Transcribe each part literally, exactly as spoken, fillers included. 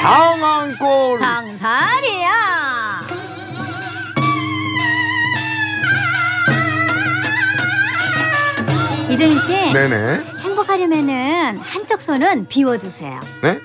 상암골 상사디야. 이정일 씨. 네네. 행복하려면은 한쪽 손은 비워두세요. 네?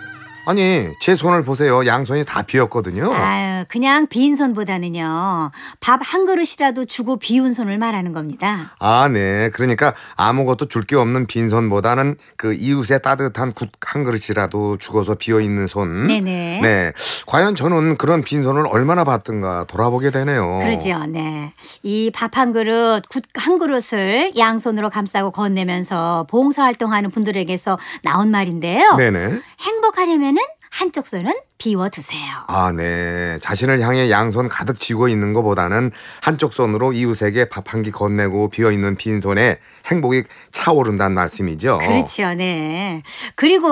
아니 제 손을 보세요. 양손이 다 비었거든요. 아유, 그냥 비인 손보다는요. 밥 한 그릇이라도 주고 비운 손을 말하는 겁니다. 아, 네. 그러니까 아무것도 줄 게 없는 빈 손보다는 그 이웃의 따뜻한 국 한 그릇이라도 죽어서 비어있는 손. 네네. 네. 과연 저는 그런 빈 손을 얼마나 봤던가 돌아보게 되네요. 그러죠. 네. 이 밥 한 그릇, 국 한 그릇을 양손으로 감싸고 건네면서 봉사활동하는 분들에게서 나온 말인데요. 네네. 행복하려면 한쪽 손은 비워두세요. 아, 네. 자신을 향해 양손 가득 쥐고 있는 것보다는 한쪽 손으로 이웃에게 밥 한 끼 건네고 비어있는 빈손에 행복이 차오른다는 말씀이죠. 그렇죠. 네. 그리고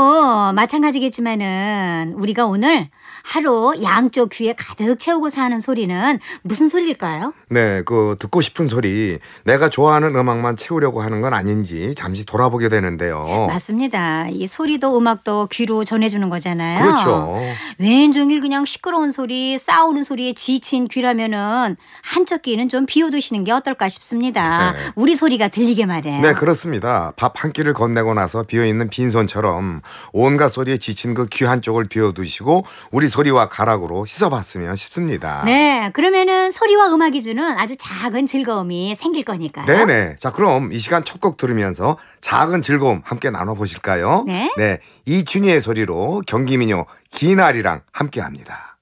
마찬가지겠지만은 우리가 오늘 하루 양쪽 귀에 가득 채우고 사는 소리는 무슨 소리일까요? 네. 그 듣고 싶은 소리, 내가 좋아하는 음악만 채우려고 하는 건 아닌지 잠시 돌아보게 되는데요. 네, 맞습니다. 이 소리도 음악도 귀로 전해주는 거잖아요. 그렇죠. 왼종일 그냥 시끄러운 소리, 싸우는 소리에 지친 귀라면은 한쪽 귀는 좀 비워두시는 게 어떨까 싶습니다. 네. 우리 소리가 들리게 말이에요. 네, 그렇습니다. 밥 한 끼를 건네고 나서 비어있는 빈손처럼 온갖 소리에 지친 그 귀 한쪽을 비워두시고 우리 소리와 가락으로 씻어봤으면 싶습니다. 네, 그러면은 소리와 음악이 주는 아주 작은 즐거움이 생길 거니까요. 네네. 자, 그럼 이 시간 첫 곡 들으면서 작은 즐거움 함께 나눠보실까요? 네. 네, 이춘희의 소리로 경기민요 기나리랑 함께합니다.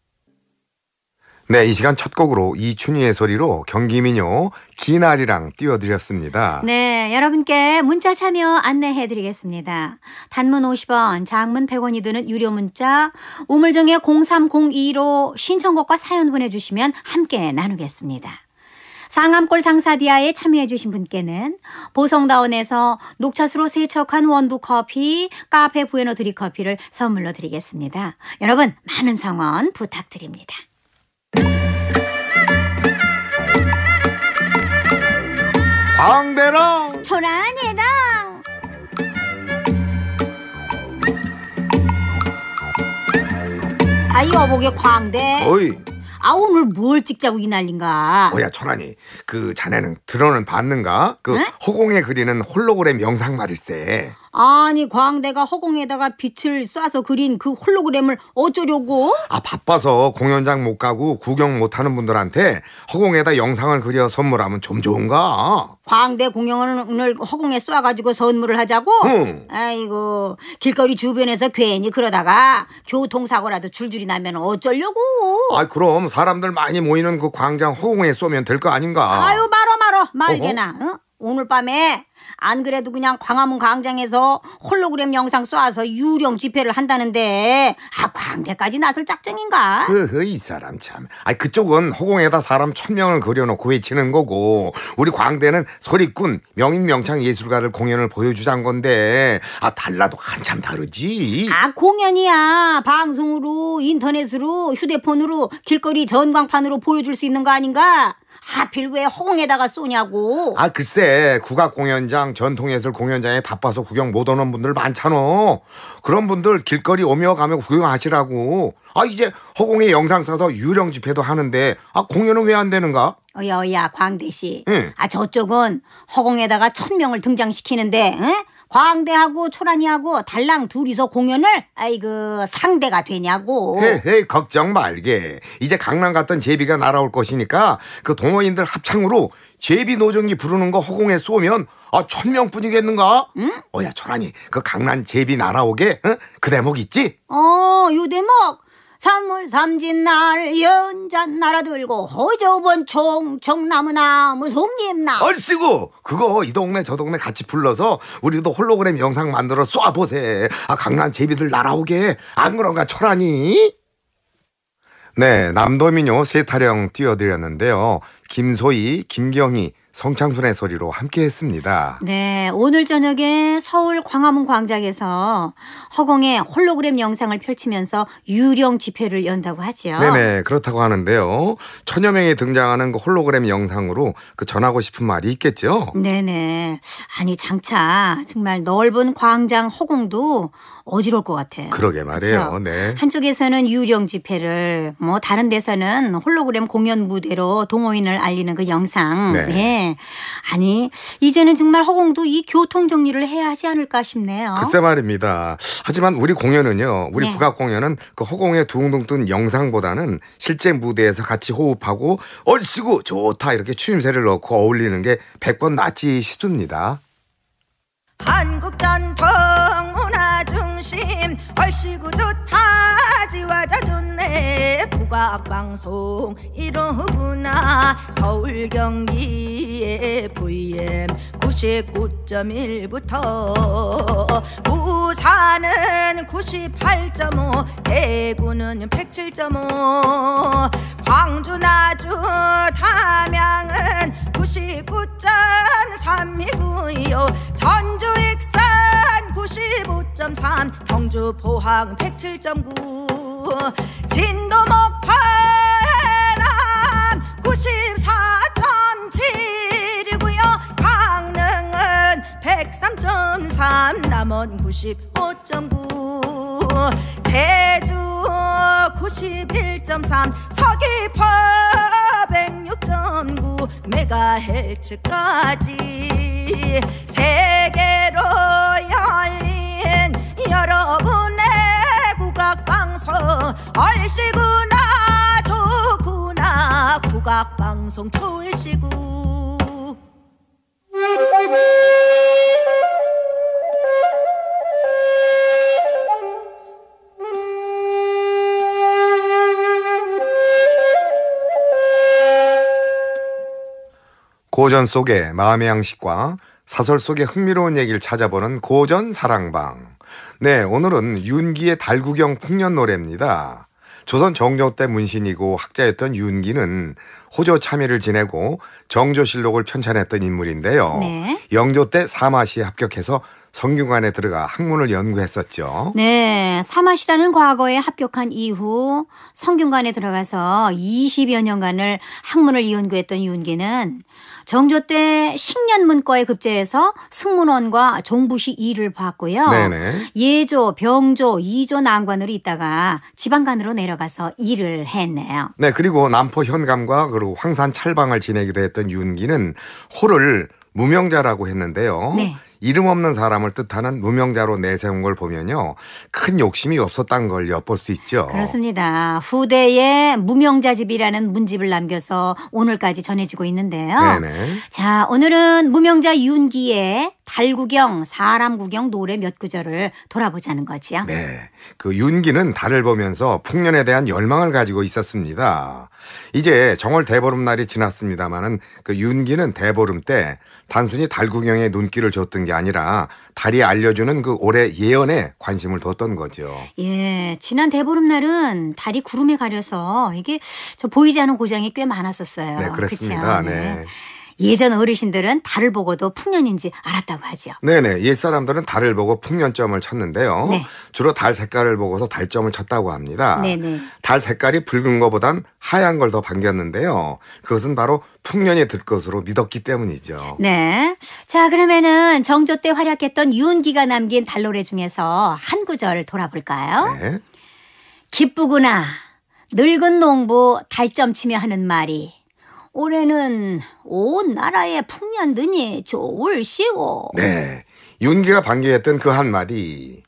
네, 이 시간 첫 곡으로 이춘희의 소리로 경기민요 기나리랑 띄워드렸습니다. 네, 여러분께 문자 참여 안내해드리겠습니다. 단문 오십 원, 장문 백 원이 드는 유료 문자 우물정에 공삼공이로 신청곡과 사연 보내주시면 함께 나누겠습니다. 상암골 상사디아에 참여해주신 분께는 보성다운에서 녹차수로 세척한 원두커피, 카페 부에노 드립커피를 선물로 드리겠습니다. 여러분 많은 성원 부탁드립니다. 광대랑 초란이랑 아이 어복의 광대 어이. 아, 오늘 뭘 찍자고 이 난린가? 뭐야, 천안이. 그 자네는 들어는 봤는가? 그 에? 허공에 그리는 홀로그램 영상 말일세. 아니, 광대가 허공에다가 빛을 쏴서 그린 그 홀로그램을 어쩌려고? 아, 바빠서 공연장 못 가고 구경 못하는 분들한테 허공에다 영상을 그려 선물하면 좀 좋은가? 광대 공연을 허공에 쏴가지고 선물을 하자고? 응. 아이고, 길거리 주변에서 괜히 그러다가 교통사고라도 줄줄이 나면 어쩌려고? 아, 그럼 사람들 많이 모이는 그 광장 허공에 쏘면 될 거 아닌가? 아유, 말어 말어, 말게나. 응? 오늘 밤에 안 그래도 그냥 광화문 광장에서 홀로그램 영상 쏴서 유령 집회를 한다는데 아 광대까지 나설 짝정인가? 허허, 이 사람 참. 아, 그쪽은 허공에다 사람 천 명을 그려놓고 외치는 거고 우리 광대는 소리꾼 명인명창 예술가들 공연을 보여주자는 건데 아 달라도 한참 다르지. 아, 공연이야 방송으로 인터넷으로 휴대폰으로 길거리 전광판으로 보여줄 수 있는 거 아닌가? 하필 왜 허공에다가 쏘냐고. 아, 글쎄 국악공연장 전통예술 공연장에 바빠서 구경 못 오는 분들 많잖아. 그런 분들 길거리 오며 가며 구경하시라고. 아, 이제 허공에 영상 써서 유령 집회도 하는데 아 공연은 왜 안 되는가? 어야 어야 광대씨. 응. 아, 저쪽은 허공에다가 천명을 등장시키는데 응? 광대하고 초란이하고 달랑 둘이서 공연을 아이고 상대가 되냐고. 헤헤, 걱정 말게. 이제 강남 갔던 제비가 날아올 것이니까 그 동호인들 합창으로 제비 노정이 부르는 거 허공에 쏘면 아 천명뿐이겠는가? 응? 어야 초란이 그 강남 제비 날아오게 응? 그 대목 있지? 어, 요 대목. 삼월삼진날 연잔 날아들고 호접은 총 청나무나무 송잎나. 얼씨구 그거 이 동네 저 동네 같이 불러서 우리도 홀로그램 영상 만들어 쏴보세. 아 강남 제비들 날아오게. 안 그런가 초라니? 네, 남도민요 세타령 띄워드렸는데요. 김소희, 김경희, 성창순의 소리로 함께했습니다. 네, 오늘 저녁에 서울 광화문 광장에서 허공에 홀로그램 영상을 펼치면서 유령 집회를 연다고 하지요. 네네, 그렇다고 하는데요. 천여 명이 등장하는 그 홀로그램 영상으로 그 전하고 싶은 말이 있겠죠? 네네. 아니 장차 정말 넓은 광장 허공도 어지러울 것 같아요. 그러게 말이에요. 네. 한쪽에서는 유령 집회를, 뭐 다른 데서는 홀로그램 공연 무대로 동호인을 알리는 그 영상. 네. 네. 아니 이제는 정말 허공도 이 교통 정리를 해야 하지 않을까 싶네요. 글쎄 말입니다. 하지만 우리 공연은요, 우리 네. 북악 공연은 그 허공에 둥둥 뜬 영상보다는 실제 무대에서 같이 호흡하고 얼씨구 좋다 이렇게 추임새를 넣고 어울리는 게 백번 낫지 싶습니다. 한국 전통 문화 중심 얼씨구 좋다 지화자 좋네 국악방송 이러구나 서울 경기의 에프엠 구십구 점 일부터 부산은 구십팔 점 오 대구는 백칠 점 오 광주 나주 담양은 구십구 점 삼이고요 전주 익산 구십오 점 삼 경주 포항 백칠 점 구 진도 목포 해남 구십사 점 칠이고요 강릉은 백삼 점 삼 남원 구십오 점 구 제주 구십일 점 삼 서귀포 백육 점 구 메가헬츠까지 세계로 열린 여러분의 국악방송 얼씨구나 좋구나 국악방송 좋으시구 고전 속의 마음의 양식과 사설 속의 흥미로운 얘기를 찾아보는 고전 사랑방. 네, 오늘은 윤기의 달구경 풍년 노래입니다. 조선 정조 때 문신이고 학자였던 윤기는 호조 참의를 지내고 정조실록을 편찬했던 인물인데요. 네. 영조 때 사마시에 합격해서 성균관에 들어가 학문을 연구했었죠. 네. 사마시라는 과거에 합격한 이후 성균관에 들어가서 이십여 년간을 학문을 연구했던 윤기는 정조 때 식년문과에 급제해서 승문원과 종부시 일을 봤고요. 네네. 예조, 병조, 이조 난관으로 있다가 지방관으로 내려가서 일을 했네요. 네. 그리고 남포 현감과 그리고 황산 찰방을 지내기도 했던 윤기는 호를 무명자라고 했는데요. 네. 이름 없는 사람을 뜻하는 무명자로 내세운 걸 보면요, 큰 욕심이 없었다는 걸 엿볼 수 있죠. 그렇습니다. 후대에 무명자집이라는 문집을 남겨서 오늘까지 전해지고 있는데요. 네네. 자, 오늘은 무명자 윤기의 달구경, 사람구경 노래 몇 구절을 돌아보자는 거지요. 네, 그 윤기는 달을 보면서 풍년에 대한 열망을 가지고 있었습니다. 이제 정월 대보름 날이 지났습니다마는 그 윤기는 대보름 때 단순히 달구경에 눈길을 줬던 게 아니라 달이 알려주는 그 올해 예언에 관심을 뒀던 거죠. 예, 지난 대보름 날은 달이 구름에 가려서 이게 저 보이지 않은 고장이 꽤 많았었어요. 네, 그렇습니다. 그쵸? 네. 네. 예전 어르신들은 달을 보고도 풍년인지 알았다고 하죠. 네네, 옛사람들은 달을 보고 풍년점을 쳤는데요. 네. 주로 달 색깔을 보고서 달점을 쳤다고 합니다. 네네. 달 색깔이 붉은 것보단 하얀 걸 더 반겼는데요. 그것은 바로 풍년이 들 것으로 믿었기 때문이죠. 네. 자, 그러면은 정조 때 활약했던 윤기가 남긴 달 노래 중에서 한 구절 돌아볼까요? 네. 기쁘구나 늙은 농부 달점 치며 하는 말이 올해는 온 나라의 풍년드니 좋을시고. 네, 윤기가 반기했던 그 한마디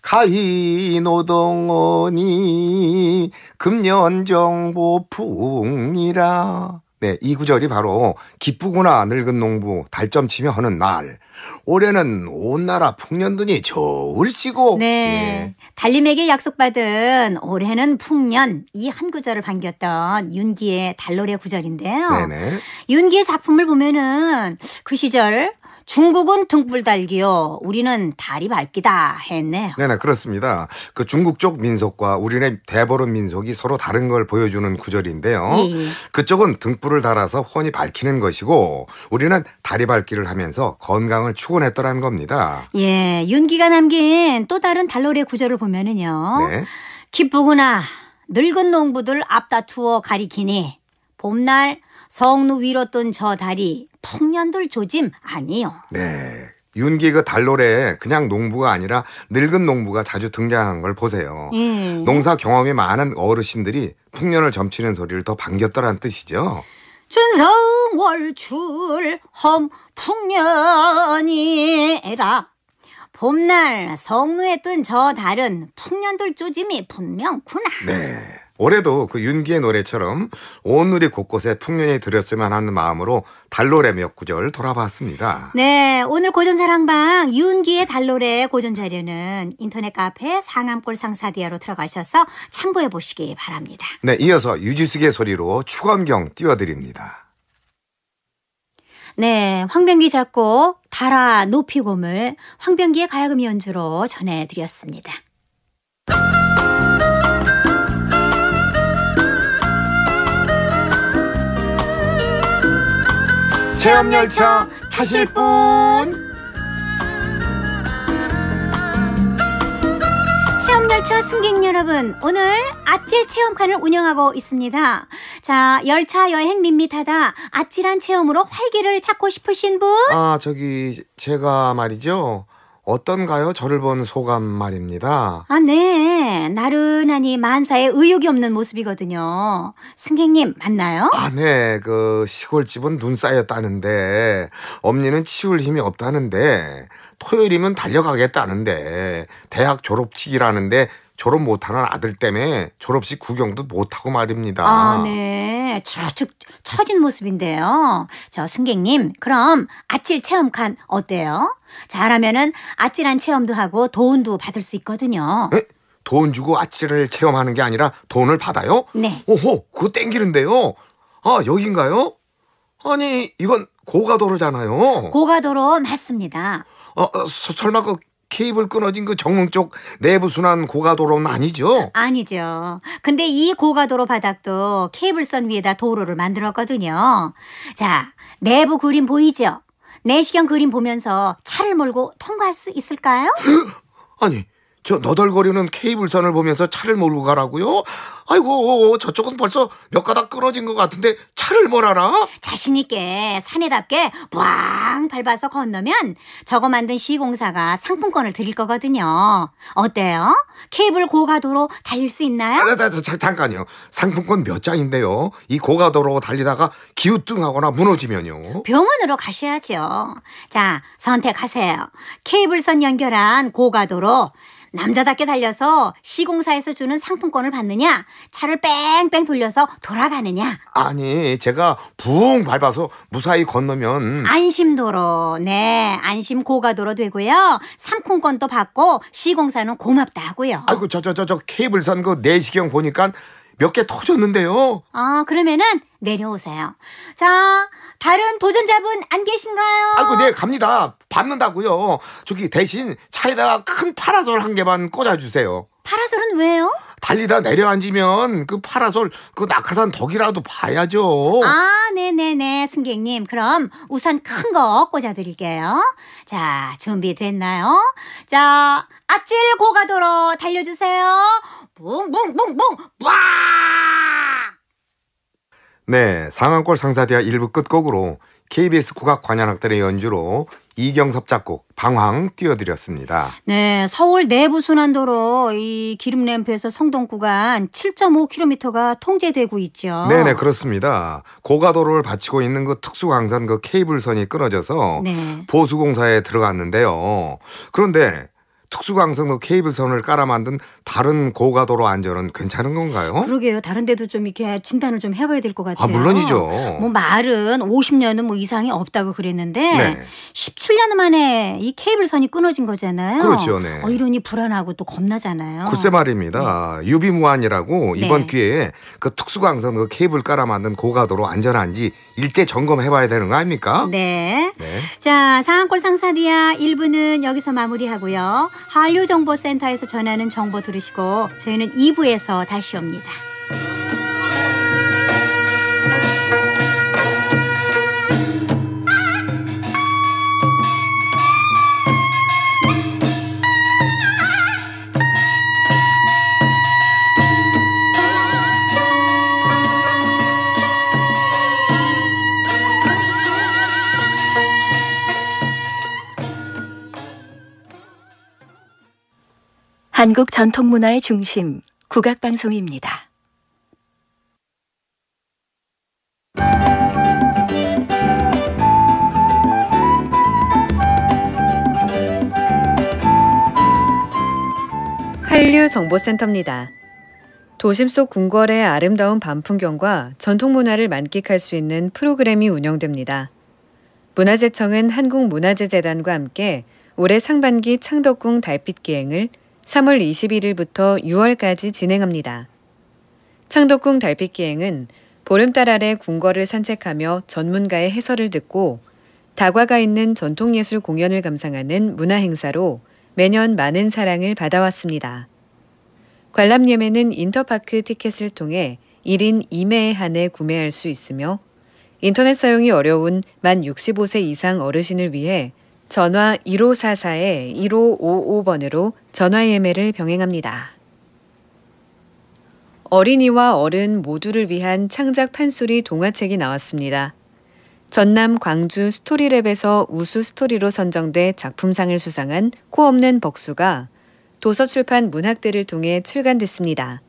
가히노동원이 금년정보풍이라. 네, 이 구절이 바로 기쁘구나 늙은 농부 달점 치며 하는 날 올해는 온 나라 풍년드니 좋을시고. 네, 예. 달님에게 약속받은 올해는 풍년 이 한 구절을 반겼던 윤기의 달노래 구절인데요. 네네. 윤기의 작품을 보면은 그 시절 중국은 등불 달기요, 우리는 다리 밟기다 했네요. 네네, 그렇습니다. 그 중국 쪽 민속과 우리네 대보름 민속이 서로 다른 걸 보여주는 구절인데요. 예. 그쪽은 등불을 달아서 훤히 밝히는 것이고 우리는 다리 밟기를 하면서 건강을 추구했더라는 겁니다. 예, 윤기가 남긴 또 다른 달노래 구절을 보면은요. 네. 기쁘구나 늙은 농부들 앞다투어 가리키니 봄날 성루 위로 뜬 저 다리 풍년들 조짐 아니요. 네, 윤기 그 달노래에 그냥 농부가 아니라 늙은 농부가 자주 등장한 걸 보세요. 예. 농사 경험이 많은 어르신들이 풍년을 점치는 소리를 더 반겼더란 뜻이죠. 준성월출 험 풍년이라 봄날 성루에 뜬 저 달은 풍년들 조짐이 분명구나. 네, 올해도 그 윤기의 노래처럼 온 우리 곳곳에 풍년이 들였으면 하는 마음으로 달노래 몇 구절 돌아봤습니다. 네, 오늘 고전사랑방 윤기의 달노래 고전 자료는 인터넷 카페 상암골 상사디야로 들어가셔서 참고해 보시기 바랍니다. 네, 이어서 유지숙의 소리로 추건경 띄워드립니다. 네, 황병기 작곡 달아 높이 곰을 황병기의 가야금 연주로 전해드렸습니다. 체험열차 타실 분 체험열차 승객 여러분, 오늘 아찔 체험칸을 운영하고 있습니다. 자, 열차 여행 밋밋하다, 아찔한 체험으로 활기를 찾고 싶으신 분? 아, 저기 제가 말이죠, 어떤가요? 저를 본 소감 말입니다. 아, 네, 나른하니 만사에 의욕이 없는 모습이거든요. 승객님 맞나요? 아, 네, 그 시골집은 눈 쌓였다는데 엄니는 치울 힘이 없다는데 토요일이면 달려가겠다는데 대학 졸업식이라는데 졸업 못하는 아들 때문에 졸업식 구경도 못하고 말입니다. 아, 네, 쭉쭉 처진 모습인데요. 저 승객님, 그럼 아찔 체험칸 어때요? 잘하면은 아찔한 체험도 하고 돈도 받을 수 있거든요. 에? 돈 주고 아찔을 체험하는 게 아니라 돈을 받아요? 네. 오호, 그거 땡기는데요. 아, 여긴가요? 아니, 이건 고가도로잖아요. 고가도로 맞습니다. 아, 아, 서, 설마 그 케이블 끊어진 그 정릉 쪽 내부순환 고가도로는 아니죠? 아니죠. 근데 이 고가도로 바닥도 케이블선 위에다 도로를 만들었거든요. 자, 내부 그림 보이죠? 내시경 그림 보면서 차를 몰고 통과할 수 있을까요? 아니, 저 너덜거리는 케이블선을 보면서 차를 몰고 가라고요? 아이고, 저쪽은 벌써 몇 가닥 끊어진 것 같은데 차를 몰아라? 자신있게 사내답게 꽝 밟아서 건너면 저거 만든 시공사가 상품권을 드릴 거거든요. 어때요? 케이블 고가도로 달릴 수 있나요? 아, 자, 자, 잠깐요. 상품권 몇 장인데요. 이 고가도로 달리다가 기우뚱하거나 무너지면요. 병원으로 가셔야죠. 자, 선택하세요. 케이블선 연결한 고가도로 남자답게 달려서 시공사에서 주는 상품권을 받느냐, 차를 뺑뺑 돌려서 돌아가느냐. 아니, 제가 붕 밟아서 무사히 건너면 안심도로, 네, 안심 고가도로 되고요, 상품권도 받고 시공사는 고맙다 하고요. 아이고, 저 저 저 저 케이블선 그 내시경 보니까 몇 개 터졌는데요. 아, 그러면은 내려오세요. 자, 다른 도전자분 안 계신가요? 아이고, 네, 갑니다. 받는다고요. 저기 대신 차에다가 큰 파라솔 한 개만 꽂아주세요. 파라솔은 왜요? 달리다 내려앉으면 그 파라솔 그 낙하산 덕이라도 봐야죠. 아, 네네네, 승객님, 그럼 우산 큰 거 꽂아드릴게요. 자, 준비됐나요? 자, 아찔 고가도로 달려주세요. 붕붕붕붕 와! 네, 상암골 상사디야 일 부 끝곡으로 케이비에스 국악관현악단의 연주로 이경섭 작곡 방황 띄워드렸습니다. 네, 서울 내부순환도로 이 기름램프에서 성동구간 칠 점 오 킬로미터가 통제되고 있죠. 네네, 그렇습니다. 고가도로를 바치고 있는 그 특수강선 그 케이블선이 끊어져서 네. 보수공사에 들어갔는데요. 그런데 특수강성로 케이블선을 깔아 만든 다른 고가도로 안전은 괜찮은 건가요? 그러게요. 다른 데도 좀 이렇게 진단을 좀 해봐야 될 것 같아요. 아, 물론이죠. 뭐 말은 오십 년은 뭐 이상이 없다고 그랬는데 네. 십칠 년 만에 이 케이블선이 끊어진 거잖아요. 그렇죠. 네. 어, 이러니 불안하고 또 겁나잖아요. 글쎄 말입니다. 네. 유비무환이라고 네. 이번 기회에 그 특수강성로 케이블 깔아 만든 고가도로 안전한지 일제 점검해봐야 되는 거 아닙니까? 네. 네. 자, 상암골 상사디야 일 부는 여기서 마무리하고요. 한류정보센터에서 전하는 정보 들으시고 저희는 이 부에서 다시 옵니다. 한국 전통문화의 중심, 국악방송입니다. 한류정보센터입니다. 도심 속 궁궐의 아름다운 밤 풍경과 전통문화를 만끽할 수 있는 프로그램이 운영됩니다. 문화재청은 한국문화재재단과 함께 올해 상반기 창덕궁 달빛기행을 삼월 이십일일부터 유월까지 진행합니다. 창덕궁 달빛기행은 보름달 아래 궁궐을 산책하며 전문가의 해설을 듣고 다과가 있는 전통예술 공연을 감상하는 문화행사로 매년 많은 사랑을 받아왔습니다. 관람 예매는 인터파크 티켓을 통해 일인 이매에 한해 구매할 수 있으며 인터넷 사용이 어려운 만 육십오 세 이상 어르신을 위해 전화 일오사사 일오오오번으로 전화 예매를 병행합니다. 어린이와 어른 모두를 위한 창작 판소리 동화책이 나왔습니다. 전남 광주 스토리랩에서 우수 스토리로 선정돼 작품상을 수상한 코 없는 벅수가 도서출판 문학들을 통해 출간됐습니다.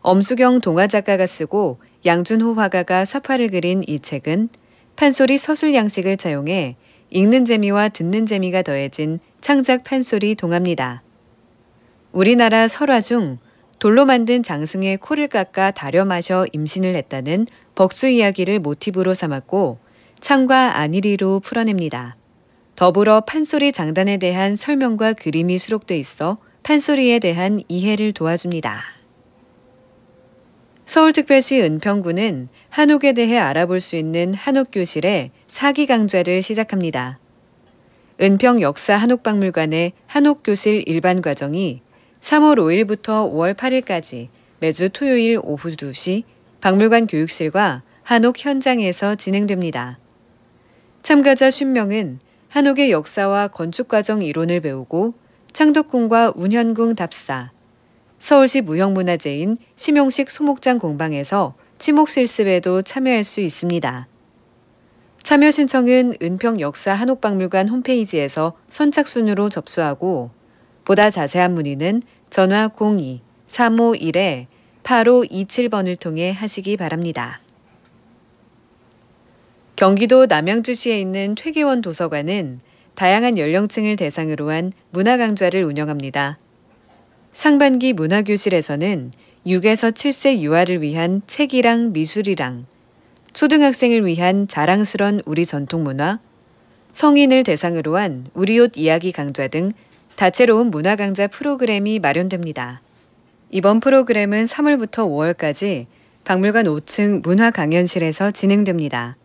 엄수경 동화작가가 쓰고 양준호 화가가 삽화를 그린 이 책은 판소리 서술 양식을 차용해 읽는 재미와 듣는 재미가 더해진 창작 판소리 동화입니다. 우리나라 설화 중 돌로 만든 장승의 코를 깎아 다려 마셔 임신을 했다는 벅수 이야기를 모티브로 삼았고 창과 안일이로 풀어냅니다. 더불어 판소리 장단에 대한 설명과 그림이 수록돼 있어 판소리에 대한 이해를 도와줍니다. 서울특별시 은평구는 한옥에 대해 알아볼 수 있는 한옥교실에 사기 강좌를 시작합니다. 은평역사 한옥박물관의 한옥교실 일반 과정이 삼월 오일부터 오월 팔일까지 매주 토요일 오후 두 시 박물관 교육실과 한옥 현장에서 진행됩니다. 참가자 쉰 명은 한옥의 역사와 건축과정 이론을 배우고 창덕궁과 운현궁 답사, 서울시 무형문화재인 심용식 소목장 공방에서 치목실습에도 참여할 수 있습니다. 참여 신청은 은평역사 한옥박물관 홈페이지에서 선착순으로 접수하고 보다 자세한 문의는 전화 공이 삼오일 팔오이칠번을 통해 하시기 바랍니다. 경기도 남양주시에 있는 퇴계원 도서관은 다양한 연령층을 대상으로 한 문화 강좌를 운영합니다. 상반기 문화교실에서는 육에서 칠 세 유아를 위한 책이랑 미술이랑, 초등학생을 위한 자랑스런 우리 전통문화, 성인을 대상으로 한 우리 옷 이야기 강좌 등 다채로운 문화 강좌 프로그램이 마련됩니다. 이번 프로그램은 삼월부터 오월까지 박물관 오 층 문화 강연실에서 진행됩니다.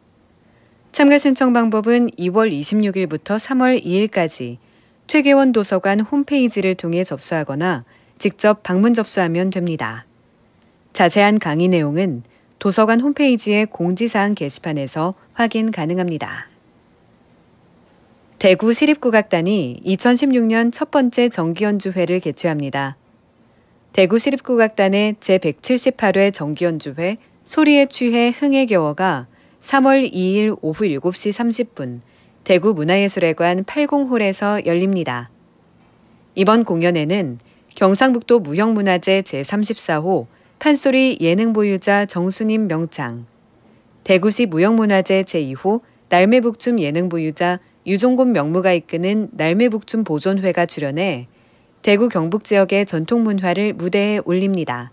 참가 신청 방법은 이월 이십육일부터 삼월 이일까지 퇴계원 도서관 홈페이지를 통해 접수하거나 직접 방문 접수하면 됩니다. 자세한 강의 내용은 도서관 홈페이지의 공지사항 게시판에서 확인 가능합니다. 대구 시립국악단이 이천십육 년 첫 번째 정기연주회를 개최합니다. 대구 시립국악단의 제백칠십팔 회 정기연주회 소리에 취해 흥에 겨워가 삼월 이일 오후 일곱 시 삼십 분 대구문화예술회관 팔공홀에서 열립니다. 이번 공연에는 경상북도 무형문화재 제삼십사 호 판소리 예능보유자 정순임 명창, 대구시 무형문화재 제이 호 날매북춤 예능보유자 유종곤 명무가 이끄는 날매북춤 보존회가 출연해 대구 경북 지역의 전통 문화를 무대에 올립니다.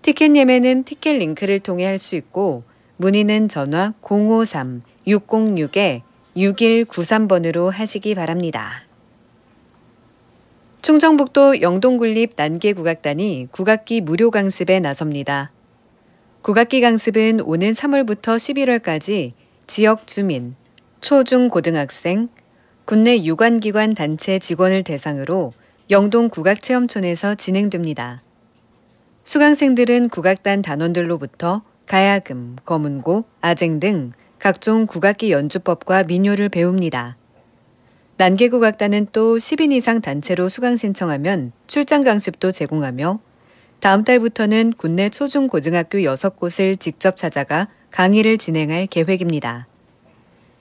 티켓 예매는 티켓 링크를 통해 할 수 있고 문의는 전화 공오삼 육공육 육일구삼 번으로 하시기 바랍니다. 충청북도 영동군립 난개국악단이 국악기 무료 강습에 나섭니다. 국악기 강습은 오는 삼월부터 십일월까지 지역 주민, 초, 중, 고등학생, 국내 유관기관 단체 직원을 대상으로 영동 국악체험촌에서 진행됩니다. 수강생들은 국악단 단원들로부터 가야금, 거문고, 아쟁 등 각종 국악기 연주법과 민요를 배웁니다. 난개국악단은 또 십 인 이상 단체로 수강 신청하면 출장 강습도 제공하며 다음 달부터는 국내 초중고등학교 여섯 곳을 직접 찾아가 강의를 진행할 계획입니다.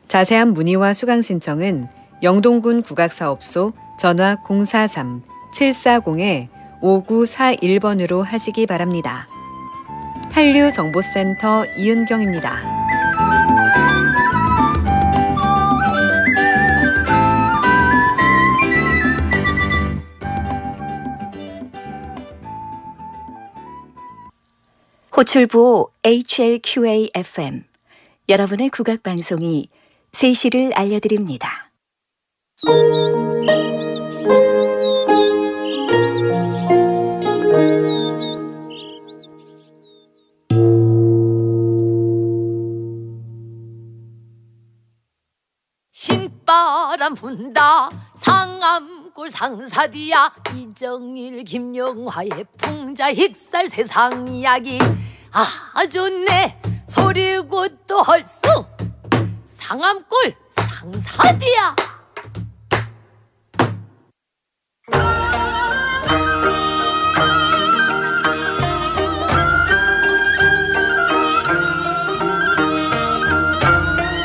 자세한 문의와 수강 신청은 영동군 국악사업소 전화 공사삼 칠사공 오구사일 번으로 하시기 바랍니다. 한류정보센터 이은경입니다. 호출부호 에이치엘큐에이 에프엠, 여러분의 국악방송이 세 시를 알려드립니다. 신바람 분다 상암골 상사디야 이정일 김영화의 풍자 힉살 세상 이야기 아 좋네 소리고 또 헐수 상암골 상사디야.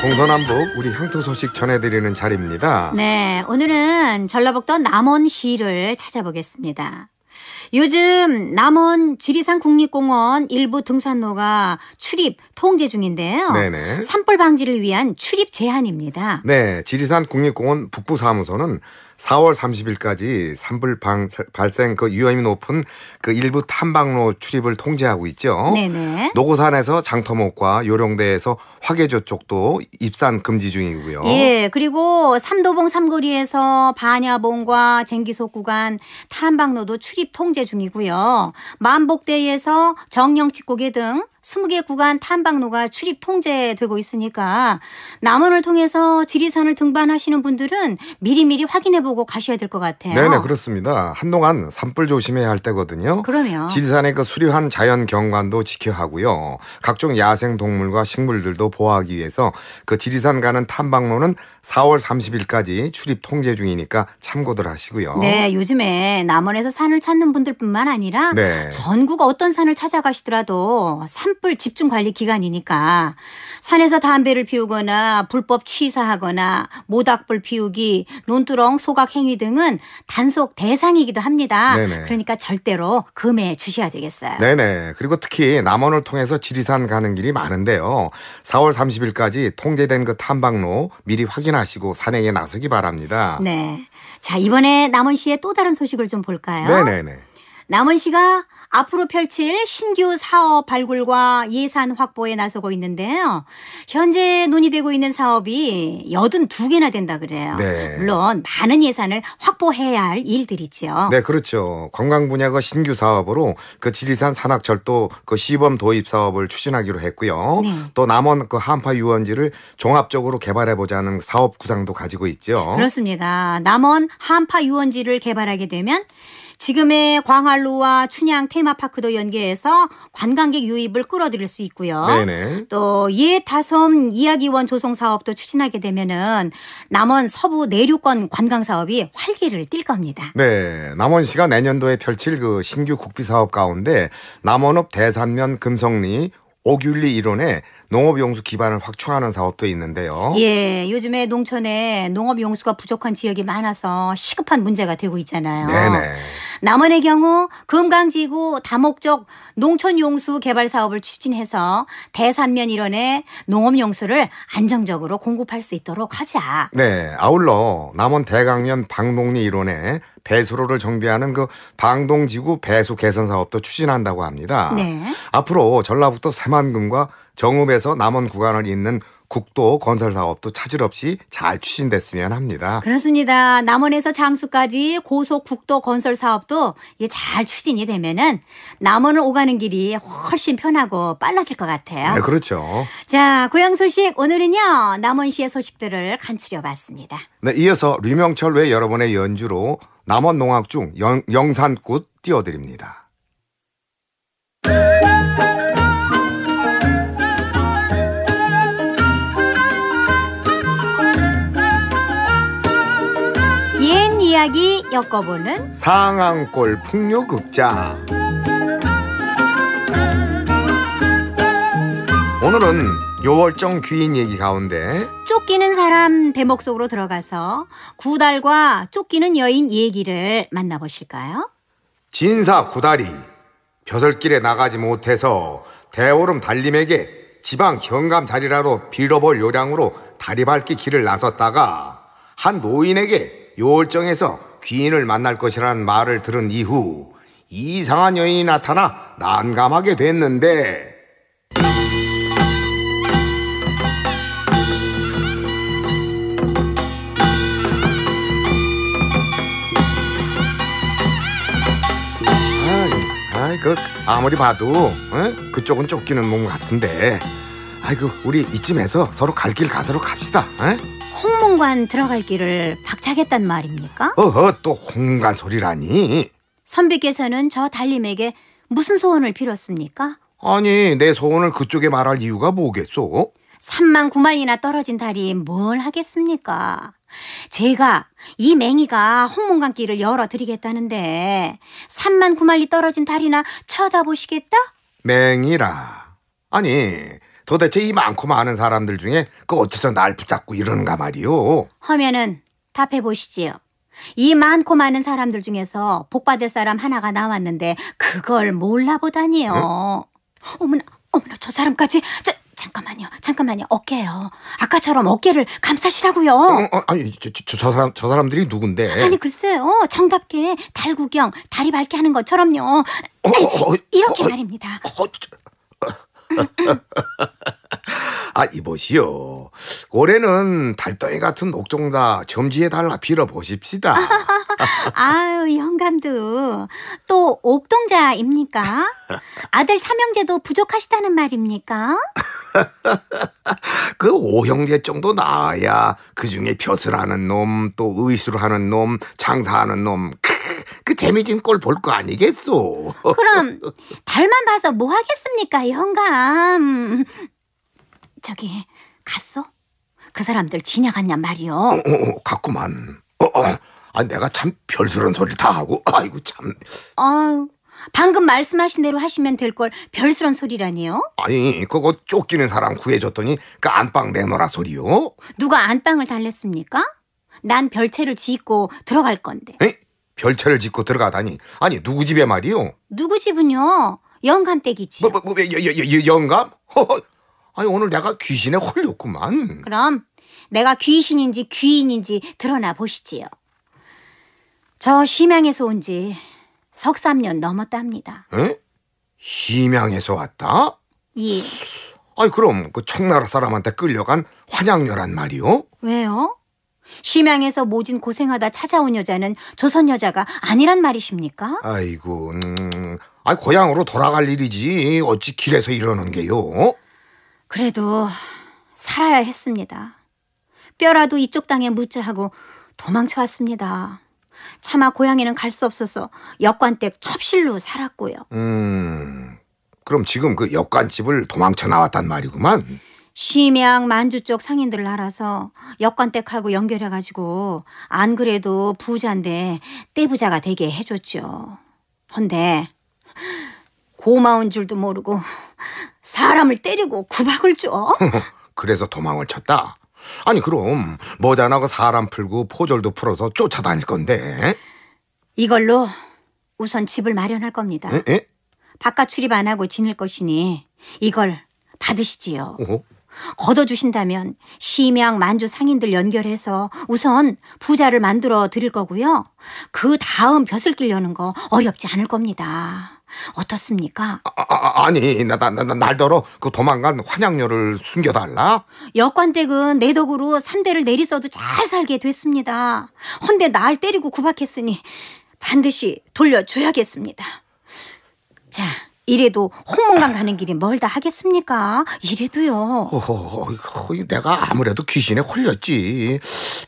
동서남북 우리 향토 소식 전해드리는 자리입니다. 네, 오늘은 전라북도 남원시를 찾아보겠습니다. 요즘 남원 지리산국립공원 일부 등산로가 출입 통제 중인데요. 네네. 산불 방지를 위한 출입 제한입니다. 네, 지리산국립공원 북부사무소는 사월 삼십일까지 산불 방, 발생 그 위험이 높은 그 일부 탐방로 출입을 통제하고 있죠. 네네. 노고산에서 장터목과 요령대에서 화개조 쪽도 입산 금지 중이고요. 예, 그리고 삼도봉 삼거리에서 반야봉과 쟁기소 구간 탐방로도 출입 통제 중이고요. 만복대에서 정령치고개 등 스무 개 구간 탐방로가 출입 통제되고 있으니까 남원을 통해서 지리산을 등반하시는 분들은 미리미리 확인해보고 가셔야 될 것 같아요. 네네, 그렇습니다. 한동안 산불 조심해야 할 때거든요. 그럼요. 지리산의 그 수려한 자연 경관도 지켜야 하고요. 각종 야생 동물과 식물들도 보호하기 위해서 그 지리산 가는 탐방로는 사월 삼십일까지 출입 통제 중이니까 참고들 하시고요. 네, 요즘에 남원에서 산을 찾는 분들뿐만 아니라 네. 전국 어떤 산을 찾아가시더라도 산불 집중관리 기간이니까 산에서 담배를 피우거나 불법 취사하거나 모닥불 피우기, 논두렁, 소각 행위 등은 단속 대상이기도 합니다. 네네. 그러니까 절대로 금해 주셔야 되겠어요. 네네. 그리고 특히 남원을 통해서 지리산 가는 길이 많은데요. 사월 삼십일까지 통제된 그 탐방로 미리 확인하시고 산행에 나서기 바랍니다. 네. 자, 이번에 남원시의 또 다른 소식을 좀 볼까요? 네네네. 남원시가 앞으로 펼칠 신규 사업 발굴과 예산 확보에 나서고 있는데요. 현재 논의되고 있는 사업이 팔십이 개나 된다 그래요. 네. 물론 많은 예산을 확보해야 할 일들이죠. 네, 그렇죠. 관광 분야가 신규 사업으로 그 지리산 산악절도 그 시범 도입 사업을 추진하기로 했고요. 네. 또 남원 그 한파 유원지를 종합적으로 개발해보자는 사업 구상도 가지고 있죠. 그렇습니다. 남원 한파 유원지를 개발하게 되면 지금의 광활로와 춘향 테마파크도 연계해서 관광객 유입을 끌어들일 수 있고요. 네네. 또 예타섬 이야기원 조성 사업도 추진하게 되면은 남원 서부 내륙권 관광 사업이 활기를 띨 겁니다. 네, 남원시가 내년도에 펼칠 그 신규 국비 사업 가운데 남원읍 대산면 금성리 오귤리 일원에 농업용수 기반을 확충하는 사업도 있는데요. 예, 요즘에 농촌에 농업용수가 부족한 지역이 많아서 시급한 문제가 되고 있잖아요. 네네. 남원의 경우 금강지구 다목적 농촌용수 개발 사업을 추진해서 대산면 일원에 농업용수를 안정적으로 공급할 수 있도록 하자. 네, 아울러 남원 대강면 방독리 일원에 배수로를 정비하는 그 방동지구 배수 개선 사업도 추진한다고 합니다. 네. 앞으로 전라북도 새만금과 정읍에서 남원 구간을 잇는 국도 건설 사업도 차질 없이 잘 추진됐으면 합니다. 그렇습니다. 남원에서 장수까지 고속 국도 건설 사업도 잘 추진이 되면은 남원을 오가는 길이 훨씬 편하고 빨라질 것 같아요. 네, 그렇죠. 자, 고향 소식 오늘은요 남원시의 소식들을 간추려봤습니다. 네, 이어서 류명철 외 여러분의 연주로 남원 농악 중 영, 영산꽃 띄워드립니다. 이야기 엮어보는 상암골 풍류극장. 오늘은 요월정 귀인 얘기 가운데 쫓기는 사람 대목 속으로 들어가서 구달과 쫓기는 여인 얘기를 만나보실까요? 진사 구달이 벼슬길에 나가지 못해서 대보름 달님에게 지방 현감 자리라로 빌어볼 요량으로 다리 밟기 길을 나섰다가 한 노인에게 요월정에서 귀인을 만날 것이라는 말을 들은 이후 이상한 여인이 나타나 난감하게 됐는데, 아이고 아무리 봐도 어? 그쪽은 쫓기는 몸 같은데, 아이고 우리 이쯤에서 서로 갈 길 가도록 합시다. 어? 홍문관 들어갈 길을 박차겠단 말입니까? 어허, 또 홍문관 소리라니. 선비께서는 저 달님에게 무슨 소원을 빌었습니까? 아니, 내 소원을 그쪽에 말할 이유가 뭐겠소? 삼만 구만이나 떨어진 달이 뭘 하겠습니까? 제가 이 맹이가 홍문관 길을 열어드리겠다는데 삼만 구만리 떨어진 달이나 쳐다보시겠다? 맹이라. 아니, 도대체 이 많고 많은 사람들 중에 그 어째서 날 붙잡고 이러는가 말이오. 하면은 답해보시지요. 이 많고 많은 사람들 중에서 복받을 사람 하나가 나왔는데 그걸 몰라보다니요. 응? 어머나, 어머나, 저 사람까지. 저, 잠깐만요, 잠깐만요. 어깨요. 아까처럼 어깨를 감싸시라고요. 어, 어, 아니, 저, 저, 저, 사람, 저 사람들이 누군데? 아니, 글쎄요. 정답게 달 구경, 다리 밟게 하는 것처럼요. 어, 어, 어, 이렇게 어, 어, 말입니다. 어, 어, 아, 이보시오. 올해는 달덩이 같은 옥정다 점지에 달라 빌어보십시다. 아유, 영감도 또 옥동자입니까? 아들 삼형제도 부족하시다는 말입니까? 그 오형제 정도 나와야 그중에 벼슬하는 놈, 또 의술을 하는 놈, 장사하는 놈, 그 재미진 꼴 볼 거 아니겠소. 그럼 달만 봐서 뭐 하겠습니까, 영감. 저기 갔어? 그 사람들 지나갔냐 말이요. 어, 어, 갔구만. 어, 어. 아, 내가 참 별스러운 소리를 다 하고. 아이고 참. 어, 방금 말씀하신 대로 하시면 될 걸 별스러운 소리라니요? 아니, 그거 쫓기는 사람 구해줬더니 그 안방 내놓으라 소리요. 누가 안방을 달랬습니까? 난 별채를 짓고 들어갈 건데. 에이? 별채를 짓고 들어가다니. 아니, 누구 집에 말이요? 누구 집은요? 영감 댁이지요. 뭐, 뭐, 뭐, 여, 여, 여, 영감? 허허. 아니, 오늘 내가 귀신에 홀렸구만. 그럼 내가 귀신인지 귀인인지 드러나 보시지요. 저 심양에서 온 지 석삼 년 넘었답니다. 에? 심양에서 왔다? 예. 아니, 그럼 그 청나라 사람한테 끌려간 환양녀란 말이요? 왜요? 심양에서 모진 고생하다 찾아온 여자는 조선 여자가 아니란 말이십니까? 아이고, 음, 아이 고향으로 돌아갈 일이지 어찌 길에서 이러는 게요? 그래도 살아야 했습니다. 뼈라도 이쪽 땅에 묻자 하고 도망쳐 왔습니다. 차마 고향에는 갈 수 없어서 역관댁 첩실로 살았고요. 음, 그럼 지금 그 역관집을 도망쳐 나왔단 말이구만. 심양 만주 쪽 상인들을 알아서 역관댁하고 연결해가지고 안 그래도 부자인데 떼부자가 되게 해줬죠. 헌데 고마운 줄도 모르고 사람을 때리고 구박을 줘. 그래서 도망을 쳤다? 아니, 그럼 머잖아 그 사람 풀고 포졸도 풀어서 쫓아다닐 건데. 이걸로 우선 집을 마련할 겁니다. 에? 에? 바깥 출입 안 하고 지낼 것이니 이걸 받으시지요. 어? 걷어주신다면 심양 만주 상인들 연결해서 우선 부자를 만들어 드릴 거고요. 그 다음 벼슬길 여는 거 어렵지 않을 겁니다. 어떻습니까? 아, 아, 아니 나, 나, 나, 날더러 그 도망간 환양료를 숨겨달라? 역관댁은 내 덕으로 삼 대를 내리써도 잘 살게 됐습니다. 헌데 날 때리고 구박했으니 반드시 돌려줘야겠습니다. 자, 이래도 홍문관 가는 길이 멀다 하겠습니까? 이래도요. 어허, 내가 아무래도 귀신에 홀렸지.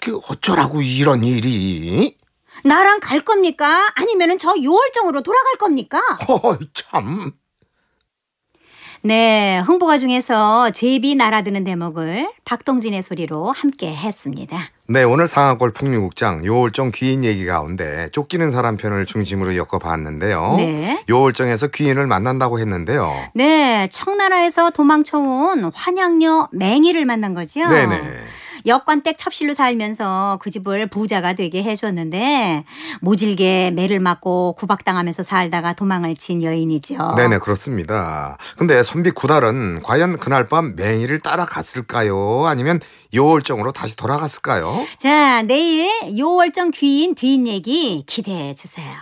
그 어쩌라고 이런 일이. 나랑 갈 겁니까? 아니면 저 요월정으로 돌아갈 겁니까? 허허, 참. 네, 흥보가 중에서 제비 날아드는 대목을 박동진의 소리로 함께 했습니다. 네, 오늘 상암골 풍류극장 요월정 귀인 얘기 가운데 쫓기는 사람 편을 중심으로 엮어봤는데요. 네. 요월정에서 귀인을 만난다고 했는데요. 네, 청나라에서 도망쳐온 환양녀 맹이를 만난 거죠. 네네. 역관댁 첩실로 살면서 그 집을 부자가 되게 해줬는데 모질게 매를 맞고 구박당하면서 살다가 도망을 친 여인이죠. 네네, 그렇습니다. 근데 선비 구달은 과연 그날 밤 맹이를 따라갔을까요? 아니면 요월정으로 다시 돌아갔을까요? 자, 내일 요월정 귀인 뒷얘기 기대해 주세요.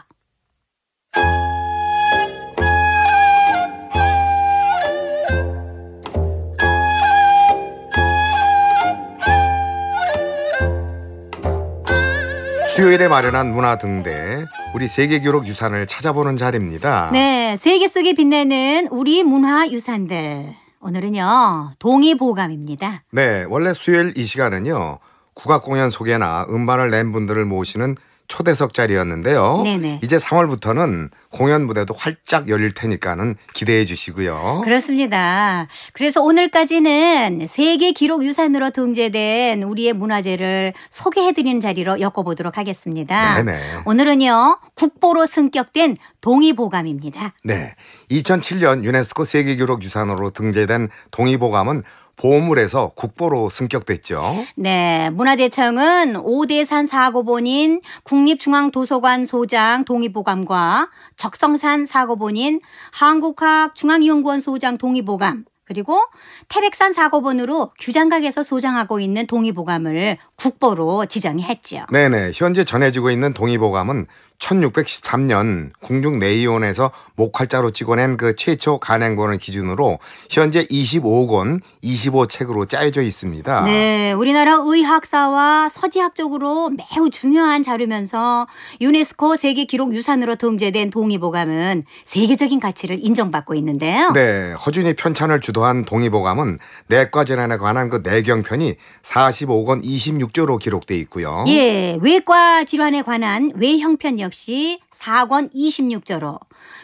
수요일에 마련한 문화등대, 우리 세계교록 유산을 찾아보는 자리입니다. 네, 세계 속에 빛내는 우리 문화유산들. 오늘은요, 동의보감입니다. 네, 원래 수요일 이 시간은요, 국악공연 소개나 음반을 낸 분들을 모시는 초대석 자리였는데요. 네네. 이제 삼월부터는 공연 무대도 활짝 열릴 테니까는 기대해 주시고요. 그렇습니다. 그래서 오늘까지는 세계 기록 유산으로 등재된 우리의 문화재를 소개해 드리는 자리로 엮어보도록 하겠습니다. 네네. 오늘은요, 국보로 승격된 동의보감입니다. 네, 이천칠 년 유네스코 세계 기록 유산으로 등재된 동의보감은 보물에서 국보로 승격됐죠. 네, 문화재청은 오대산 사고본인 국립중앙도서관 소장 동의보감과 적성산 사고본인 한국학중앙연구원 소장 동의보감, 그리고 태백산 사고본으로 규장각에서 소장하고 있는 동의보감을 국보로 지정했죠. 네네, 현재 전해지고 있는 동의보감은 천육백십삼 년 궁중 내의원에서 목활자로 찍어낸 그 최초 간행본을 기준으로 현재 이십오 권, 이십오 책으로 짜여져 있습니다. 네, 우리나라 의학사와 서지학 쪽으로 매우 중요한 자료면서 유네스코 세계기록유산으로 등재된 동의보감은 세계적인 가치를 인정받고 있는데요. 네, 허준이 편찬을 주도한 동의보감은 내과 질환에 관한 그 내경편이 사십오 권 이십육 조로 기록돼 있고요. 예, 외과 질환에 관한 외형편 역시 사 권 이십육 조로,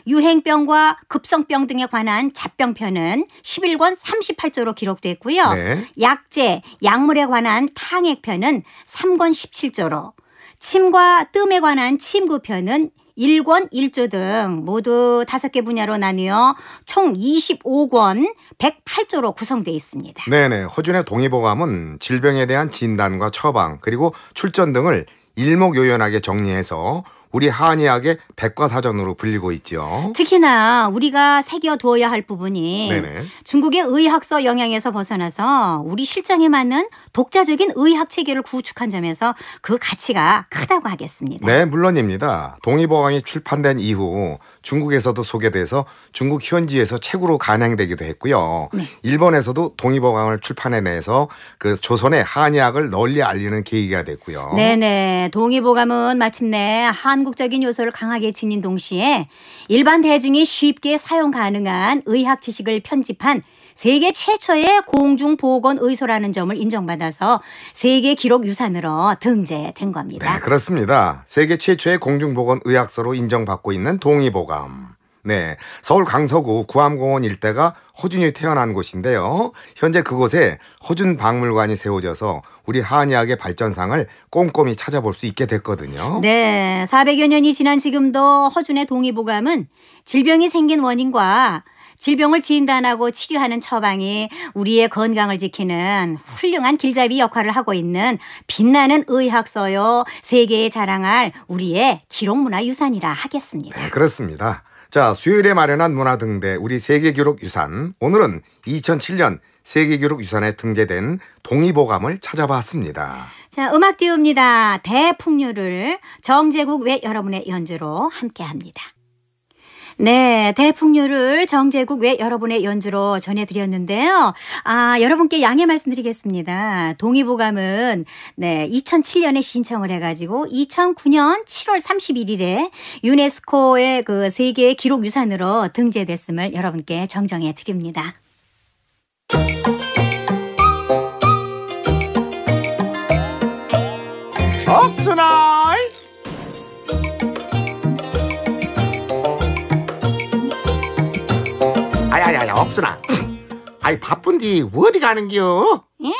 유행병과 급성병 등에 관한 잡병편은 십일 권 삼십팔 조로 기록됐고요. 네. 약재, 약물에 관한 탕액편은 삼 권 십칠 조로, 침과 뜸에 관한 침구편은 일 권 일 조 등 모두 다섯 개 분야로 나뉘어 총 이십오 권 백팔 조로 구성되어 있습니다. 네네, 허준의 동의보감은 질병에 대한 진단과 처방 그리고 출전 등을 일목요연하게 정리해서 우리 한의학의 백과사전으로 불리고 있죠. 특히나 우리가 새겨두어야 할 부분이, 네네, 중국의 의학서 영향에서 벗어나서 우리 실정에 맞는 독자적인 의학 체계를 구축한 점에서 그 가치가 크다고 하겠습니다. 네, 물론입니다. 동의보감이 출판된 이후 중국에서도 소개돼서 중국 현지에서 책으로 간행되기도 했고요. 네. 일본에서도 동의보감을 출판해내서 그 조선의 한의학을 널리 알리는 계기가 됐고요. 네네, 동의보감은 마침내 한 한국적인 요소를 강하게 지닌 동시에 일반 대중이 쉽게 사용 가능한 의학 지식을 편집한 세계 최초의 공중보건의소라는 점을 인정받아서 세계기록유산으로 등재된 겁니다. 네, 그렇습니다. 세계 최초의 공중보건의학서로 인정받고 있는 동의보감. 네, 서울 강서구 구암공원 일대가 허준이 태어난 곳인데요. 현재 그곳에 허준 박물관이 세워져서 우리 한의학의 발전상을 꼼꼼히 찾아볼 수 있게 됐거든요. 네, 사백여 년이 지난 지금도 허준의 동의보감은 질병이 생긴 원인과 질병을 진단하고 치료하는 처방이 우리의 건강을 지키는 훌륭한 길잡이 역할을 하고 있는 빛나는 의학서요, 세계에 자랑할 우리의 기록문화유산이라 하겠습니다. 네, 그렇습니다. 자, 수요일에 마련한 문화등대 우리 세계기록유산, 오늘은 이천칠 년 세계기록유산에 등재된 동의보감을 찾아봤습니다. 자, 음악 띄웁니다. 대풍류를 정재국 외 여러분의 연주로 함께합니다. 네, 대풍류를 정재국 외 여러분의 연주로 전해드렸는데요. 아, 여러분께 양해 말씀드리겠습니다. 동의보감은 네, 이천칠 년에 신청을 해가지고 이천구 년 칠월 삼십일일에 유네스코의 그 세계 기록 유산으로 등재됐음을 여러분께 정정해 드립니다. 벅수나 아야야야, 억순아. 아이, 바쁜디 어디 가는겨? 예?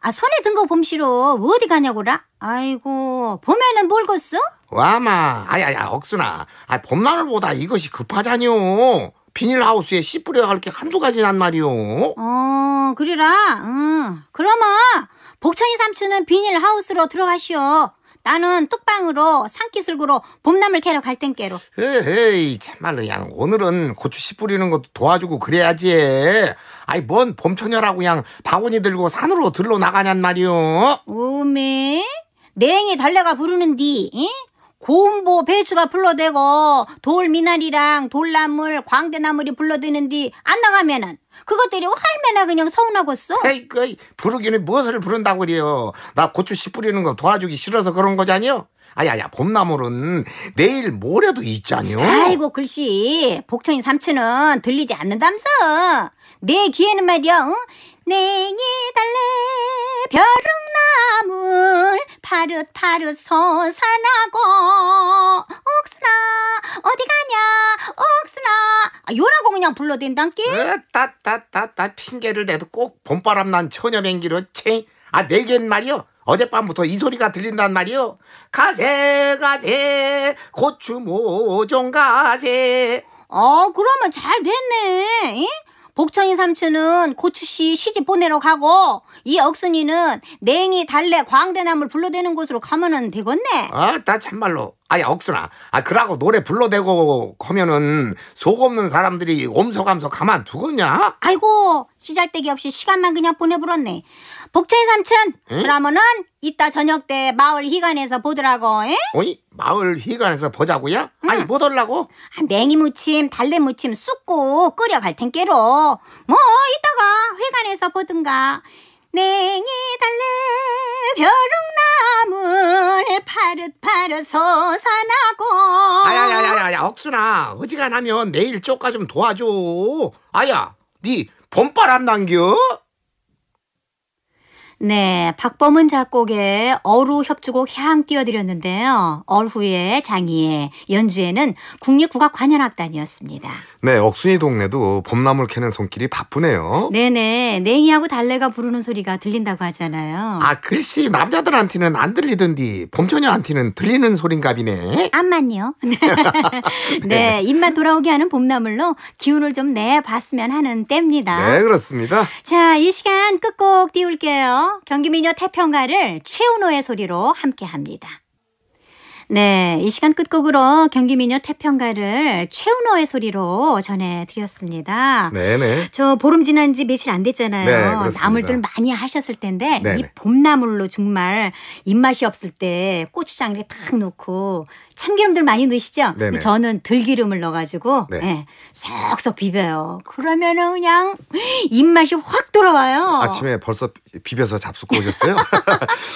아, 손에 든 거 봄시로 어디 가냐고라? 아이고, 봄에는 뭘 걷어? 와마, 아야야, 억순아. 아, 봄나물보다 이것이 급하자뇨. 비닐하우스에 씨 뿌려 할 게 한두 가지란 말이오. 어, 그리라. 응. 그러면 복천이 삼촌은 비닐하우스로 들어가시오. 나는 뚝방으로 산기슭으로 봄나물 캐러 갈 땐께로. 에이, 참말로 양, 오늘은 고추 씨 뿌리는 것도 도와주고 그래야지. 아이, 뭔 봄처녀라고 양 바구니 들고 산으로 들러 나가냔 말이오. 오메, 냉이 달래가 부르는디 고음보 배추가 불러대고 돌 미나리랑 돌나물 광대나물이 불러대는디 안 나가면은 그것들이 얼마나 그냥 서운하겠어? 에이그 부르기는 무엇을 부른다고 그래요? 나 고추 씨 뿌리는 거 도와주기 싫어서 그런 거잖여? 아야야, 봄나물은 내일 모레도 있잖여? 아이고, 글씨, 복천이 삼촌은 들리지 않는담서. 내 귀에는 말이야, 응? 냉이 달래 벼룩나물 파릇파릇 솟아나고 옥순아 어디 가냐 옥순아, 아, 요라고 그냥 불러댄단께. 따따따따 핑계를 대도 꼭 봄바람 난 처녀맹기로 체. 아, 내겐 말이여 어젯밤부터 이 소리가 들린단 말이여. 가세 가세 고추 모종 가세. 어, 그러면 잘 됐네. 이? 복천이 삼촌은 고추씨 시집 보내러 가고 이 억순이는 냉이 달래 광대나물 불러대는 곳으로 가면은 되겠네. 아, 나 참말로. 아야, 억순아. 아, 그러고 노래 불러대고 하면은 속 없는 사람들이 옴서감서 가만 두겠냐? 아이고, 시잘데기 없이 시간만 그냥 보내버렸네. 복천이 삼촌, 응? 그러면은 이따 저녁 때 마을 희간에서 보더라고. 에? 어이, 마을 희간에서 보자고요? 응. 아니, 뭐 돌라고? 아, 냉이 무침, 달래 무침 쑥국 끓여갈 텐께로. 뭐 이따가 회관에서 보든가. 냉이 달래 벼룩나물 파릇파릇 솟아나고. 아야야야야, 억순아, 어지간하면 내일 쪼까 좀 도와줘. 아야, 니 봄바람 남겨? 네, 박범은 작곡의 어루 협주곡 향 띄워드렸는데요. 얼후의 장희의 연주에는 국립국악관현악단이었습니다. 네, 억순이 동네도 봄나물 캐는 손길이 바쁘네요. 네네, 냉이하고 달래가 부르는 소리가 들린다고 하잖아요. 아, 글씨, 남자들한테는 안 들리던디 봄처녀한테는 들리는 소린갑이네. 암만요. 네. 네, 입맛 돌아오게 하는 봄나물로 기운을 좀 내봤으면 하는 때입니다. 네, 그렇습니다. 자, 이 시간 끝곡 띄울게요. 경기미녀 태평가를 최은호의 소리로 함께합니다. 네, 이 시간 끝곡으로 경기미녀 태평가를 최은호의 소리로 전해드렸습니다. 네네. 저 보름 지난 지 며칠 안 됐잖아요. 네, 그렇습니다. 나물들 많이 하셨을 텐데 네네. 이 봄나물로 정말 입맛이 없을 때 고추장을 탁 넣고 참기름들 많이 넣으시죠? 네네. 저는 들기름을 넣어가지고 네. 네, 쏙쏙 비벼요. 그러면은 그냥 입맛이 확 돌아와요. 아침에 벌써 비벼서 잡숫고 오셨어요?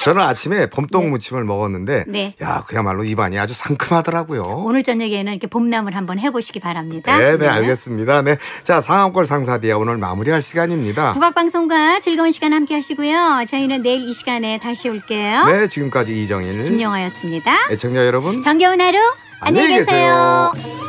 저는 아침에 봄동 무침을 네. 먹었는데 네. 야, 그야말로 입안이 아주 상큼하더라고요. 오늘 저녁에는 이렇게 봄나물 한번 해보시기 바랍니다. 네, 네, 알겠습니다. 네, 자, 상암골 상사디야 오늘 마무리할 시간입니다. 국악방송과 즐거운 시간 함께 하시고요. 저희는 내일 이 시간에 다시 올게요. 네, 지금까지 이정일 김영하였습니다. 애청자 여러분, 정겨운 하루 안녕히 계세요. 안녕히 계세요.